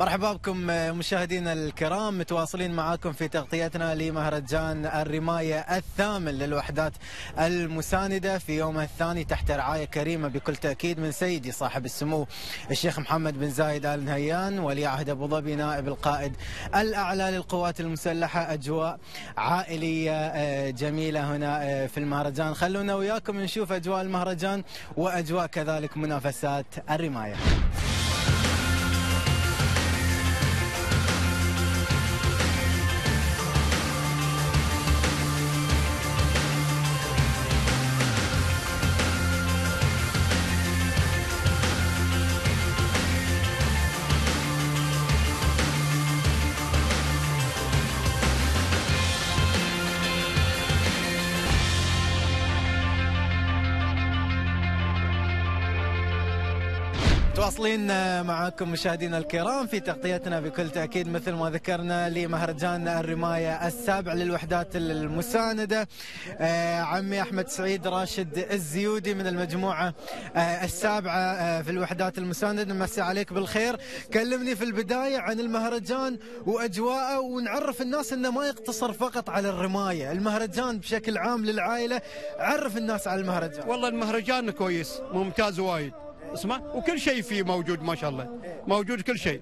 مرحبا بكم مشاهدينا الكرام، متواصلين معاكم في تغطيتنا لمهرجان الرماية الثامن للوحدات المساندة في يومها الثاني تحت رعاية كريمة بكل تأكيد من سيدي صاحب السمو الشيخ محمد بن زايد آل نهيان ولي عهد أبوظبي نائب القائد الأعلى للقوات المسلحة. أجواء عائلية جميلة هنا في المهرجان، خلونا وياكم نشوف أجواء المهرجان وأجواء كذلك منافسات الرماية. متواصلين معكم مشاهدينا الكرام في تغطيتنا بكل تأكيد مثل ما ذكرنا لمهرجان الرماية السابع للوحدات المساندة. عمي أحمد سعيد راشد الزيودي من المجموعة السابعة في الوحدات المساندة، مسي عليك بالخير. كلمني في البداية عن المهرجان وأجواءه، ونعرف الناس أنه ما يقتصر فقط على الرماية، المهرجان بشكل عام للعائلة. عرف الناس على المهرجان. والله المهرجان كويس، ممتاز وايد، اسمع، وكل شيء فيه موجود ما شاء الله، موجود كل شيء.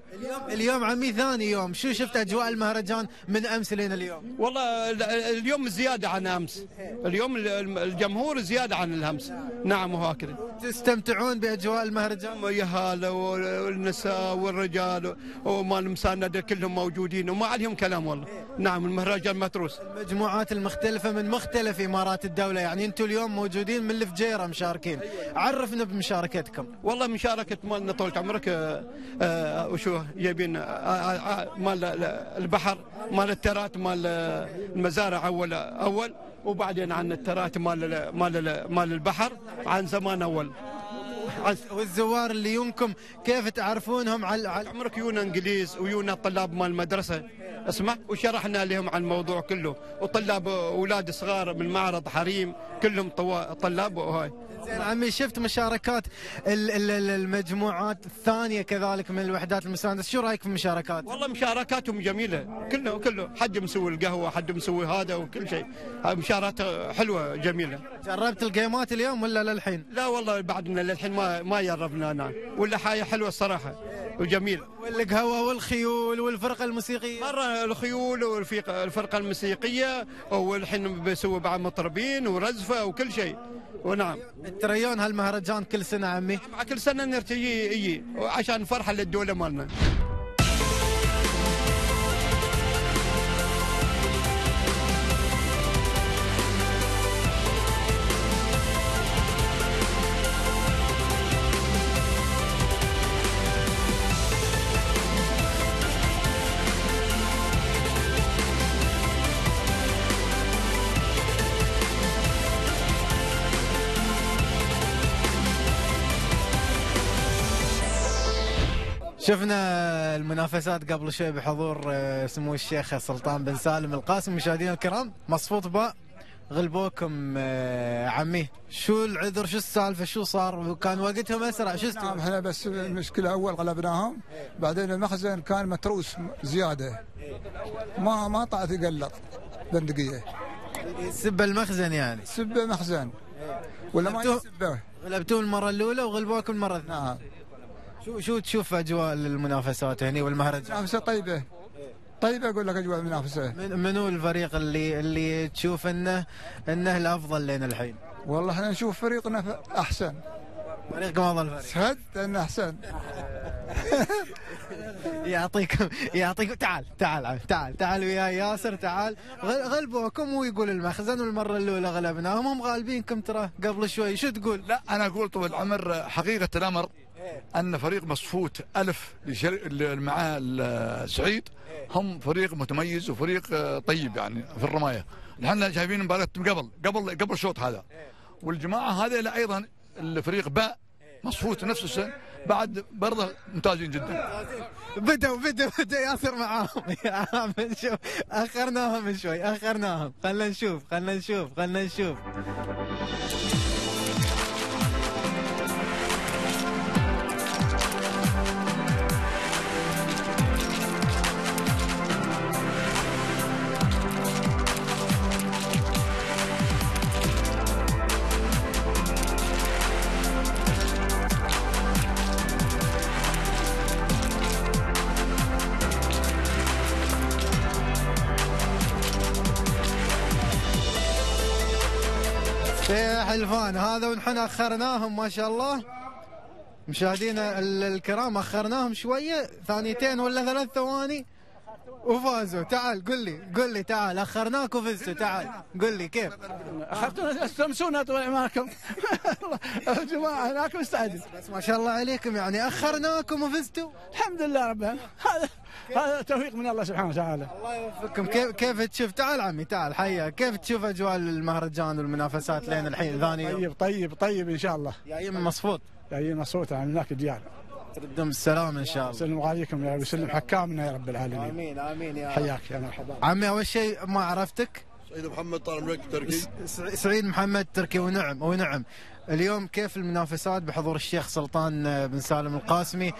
اليوم عمي ثاني يوم، شو شفت اجواء المهرجان من امس لين اليوم؟ والله اليوم زياده عن امس، اليوم الجمهور زياده عن الامس، نعم وهكذا. تستمتعون باجواء المهرجان؟ يا هلا، والنساء والرجال ومال المساندة كلهم موجودين وما عليهم كلام والله، نعم المهرجان متروس. المجموعات المختلفه من مختلف امارات الدوله، يعني انتم اليوم موجودين من الفجيره مشاركين، عرفنا بمشاركتكم. والله مشاركة مالنا طولة عمرك، وشو جايبين مال البحر، مال الترات، مال المزارع أول وبعدين عن الترات مال البحر عن زمان أول. والزوار اللي يمكم كيف تعرفونهم؟ على عمرك يونا انجليز ويونا طلاب مال المدرسه، اسمع، وشرحنا لهم عن الموضوع كله، وطلاب اولاد صغار من معرض حريم كلهم طلاب. وهاي زين عمي، شفت مشاركات المجموعات الثانيه كذلك من الوحدات المساندة، شو رايك في المشاركات؟ والله مشاركاتهم جميله، كله حد مسوي القهوه، حد مسوي هذا، وكل شيء مشاركات حلوه جميله. جربت الجيمات اليوم ولا للحين؟ لا والله بعدنا للحين ما جربنا انا، ولا حاجه حلوه الصراحه وجميله. والقهوه والخيول والفرقه الموسيقيه، مره الخيول والفرقه الموسيقيه، والحين بيسووا بعد مطربين ورزفه وكل شيء. ونعم تريون هالمهرجان كل سنه عمي؟ مع كل سنه نرتجي اي عشان فرحه للدوله مالنا. شفنا المنافسات قبل شوي بحضور سمو الشيخ سلطان بن سالم القاسمي. مشاهدينا الكرام، مصفوط باء، غلبوكم عمي، شو العذر، شو السالفه، شو صار؟ وكان وقتهم اسرع، شو استوى؟ نعم احنا بس المشكله اول غلبناهم، بعدين المخزن كان متروس زياده، ما طلعت يقلط بندقيه، سب المخزن، يعني سب المخزن ولا ما يسبه. غلبتوه المره الاولى وغلبوكم المره الثانيه. نعم. شو تشوف اجواء المنافسات هني والمهرجان؟ منافسه طيبه، طيبه اقول لك اجواء المنافسه. منو الفريق اللي تشوف انه الافضل لين الحين؟ والله احنا نشوف فريقنا احسن. فريقكم افضل فريق؟ صدق انه احسن. يعطيكم تعال ويا ياسر، تعال غلبوكم ويقول المخزن، والمره الاولى غلبناهم، هم غالبينكم ترى قبل شوي، شو تقول؟ لا انا اقول طول العمر حقيقه الامر أن فريق مصفوت ألف مع السعيد، هم فريق متميز وفريق طيب يعني في الرماية. نحن شايفين مباراتهم قبل الشوط هذا، والجماعة هذه أيضا الفريق باء مصفوت نفس السنة بعد برضه ممتازين جدا. بدأوا ياسر معاهم يا عم، شوف أخرناهم من شوي، أخرناهم، خلنا نشوف. يا حلفان هذا ونحن اخرناهم ما شاء الله مشاهدينا الكرام، اخرناهم شويه ثانيتين ولا 3 ثواني وفازوا. تعال قل لي قل لي تعال اخرناك وفزتوا، تعال قل لي كيف اخرتونا تلمسونا طول عمركم يا جماعه هناك مستعدين بس ما شاء الله عليكم، يعني اخرناكم وفزتوا الحمد لله رب العالمين، هذا توفيق من الله سبحانه وتعالى. الله يوفقكم. كيف تشوف، تعال عمي تعال حيا، كيف تشوف اجواء المهرجان والمنافسات لين الحين ثاني؟ طيب طيب طيب ان شاء الله، جايين من مصفوط جايين مصفوط عن هناك ديار، تردم السلام ان شاء الله. يسلم عليكم يا رب، يسلم حكامنا يا رب العالمين. امين امين يا رب. حياك يا مرحبا. عمي اول شيء ما عرفتك. سعيد محمد طال عمرك تركي. سعيد محمد تركي ونعم ونعم. اليوم كيف المنافسات بحضور الشيخ سلطان بن سالم القاسمي؟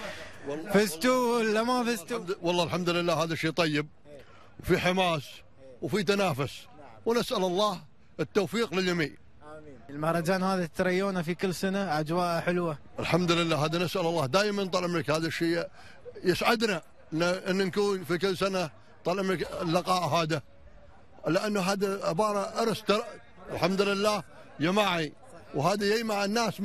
فزتوا ولا ما فزتوا؟ والله الحمد لله هذا شيء طيب وفي حماس وفي تنافس ونسال الله التوفيق للجميع. المهرجان هذا تريونه في كل سنه اجواء حلوه الحمد لله، هذا نسال الله دائما طال عمرك هذا الشيء يسعدنا ان نكون في كل سنه طال عمرك اللقاء هذا، لانه هذا عباره ارث الحمد لله جماعي، وهذا يجمع الناس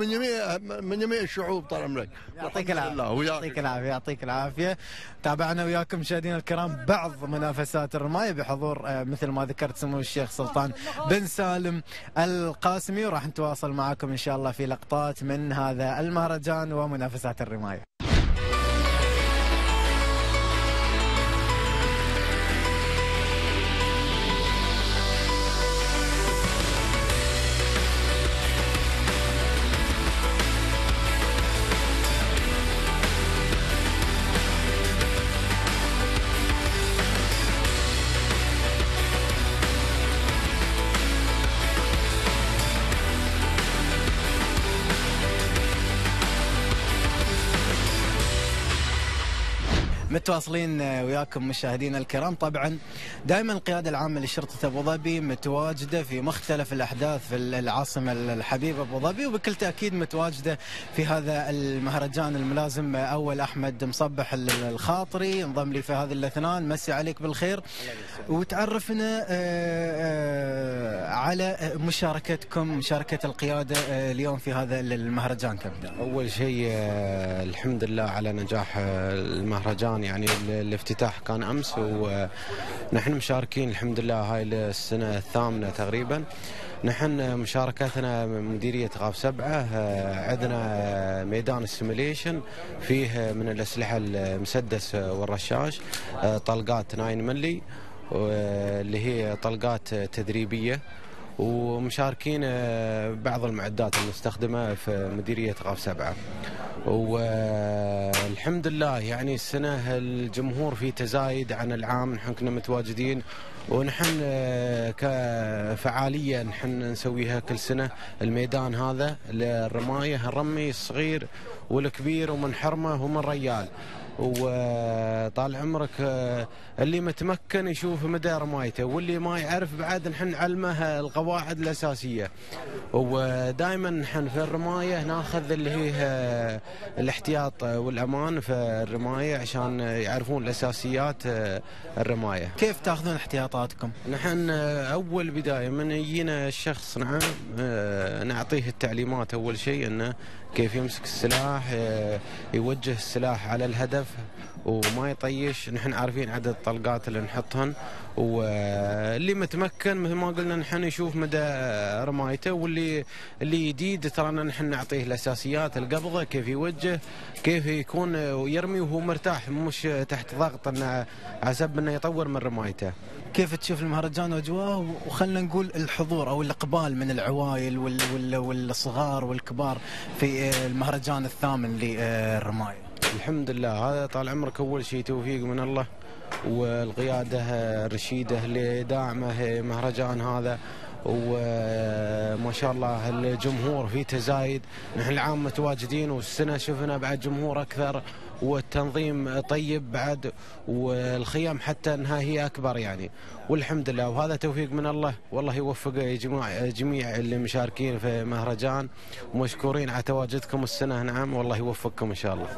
من جميع الشعوب طال عمرك. يعطيك العافيه يعطيك العافيه يعطيك العافيه. تابعنا وياكم مشاهدينا الكرام بعض منافسات الرمايه بحضور مثل ما ذكرت سمو الشيخ سلطان بن سالم القاسمي، وراح نتواصل معكم ان شاء الله في لقطات من هذا المهرجان ومنافسات الرمايه. متواصلين وياكم مشاهدينا الكرام، طبعا دائما القياده العامه لشرطه ابو ظبي متواجده في مختلف الاحداث في العاصمه الحبيبه ابو ظبي، وبكل تاكيد متواجده في هذا المهرجان الملازم. اول احمد مصبح الخاطري انضم لي في هذه الاثنان، مسي عليك بالخير وتعرفنا على مشاركتكم، مشاركه القياده اليوم في هذا المهرجان كامل. اول شيء الحمد لله على نجاح المهرجان، يعني الافتتاح كان امس ونحن مشاركين الحمد لله هاي السنه الثامنه تقريبا. نحن مشاركتنا مديريه غاف 7، عندنا ميدان السيميليشن فيه من الاسلحه المسدس والرشاش، طلقات 9 ملي اللي هي طلقات تدريبيه، ومشاركين بعض المعدات المستخدمه في مديريه غاف 7. والحمد لله يعني السنه الجمهور في تزايد عن العام، نحن كنا متواجدين ونحن كفعاليه نحن نسويها كل سنه، الميدان هذا للرمايه نرمي الصغير والكبير ومن حرمه ومن ريال، وطال عمرك اللي متمكن يشوف مدى رمايته واللي ما يعرف بعد نحن نعلمه القواعد الاساسيه. ودائما نحن في الرمايه ناخذ اللي هي الاحتياط والامان في الرمايه عشان يعرفون الاساسيات الرمايه. كيف تاخذون احتياطاتكم؟ نحن اول بدايه من يجينا الشخص نعم نعطيه التعليمات اول شيء انه كيف يمسك السلاح، يوجه السلاح على الهدف وما يطيش، نحن عارفين عدد الطلقات اللي نحطهن، واللي متمكن مثل ما قلنا نحن يشوف مدى رمايته، واللي جديد ترانا نحن نعطيه الاساسيات، القبضه كيف يوجه، كيف يكون يرمي وهو مرتاح مش تحت ضغط انه حسب انه يطور من رمايته. كيف تشوف المهرجان واجواءه وخلنا نقول الحضور او الاقبال من العوائل والصغار والكبار في المهرجان الثامن للرمايه؟ الحمد لله هذا طال عمرك اول شيء توفيق من الله والقياده الرشيده اللي داعمه مهرجان هذا، وما شاء الله الجمهور في تزايد، نحن العام متواجدين والسنه شفنا بعد جمهور اكثر والتنظيم طيب بعد والخيام حتى انها هي اكبر يعني، والحمد لله وهذا توفيق من الله. والله يوفق جميع اللي مشاركين في مهرجان ومشكورين على تواجدكم السنه نعم، والله يوفقكم ان شاء الله.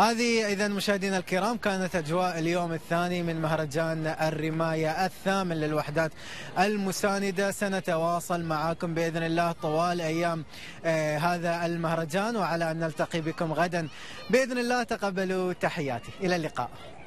هذه إذا مشاهدينا الكرام كانت أجواء اليوم الثاني من مهرجان الرماية الثامن للوحدات المساندة. سنتواصل معكم بإذن الله طوال أيام هذا المهرجان، وعلى أن نلتقي بكم غدا بإذن الله. تقبلوا تحياتي، إلى اللقاء.